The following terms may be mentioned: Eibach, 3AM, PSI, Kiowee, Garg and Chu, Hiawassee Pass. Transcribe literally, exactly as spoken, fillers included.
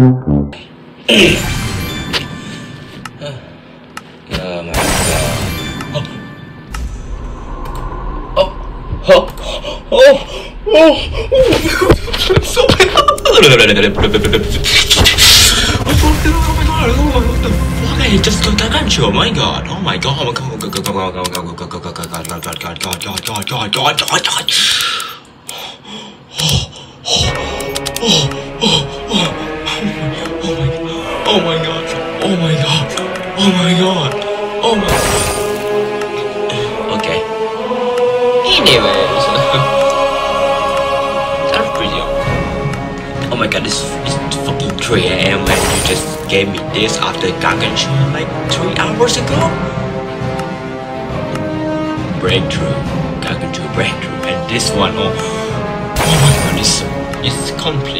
Oh my god. Oh. Oh. Oh. Oh. Oh. Oh. I'm so bad. I just got Garg and Chu. Oh my god. Oh my god. Oh my god. Oh my god. Oh my god. Oh my god. Oh my god. Okay. Anyways. That's pretty awkward. Oh my god, it's, it's fucking three A M and you just gave me this after Garg and Chu like three hours ago? Breakthrough. Garg and Chu breakthrough. And this one, oh. Oh my god, it's, it's complete.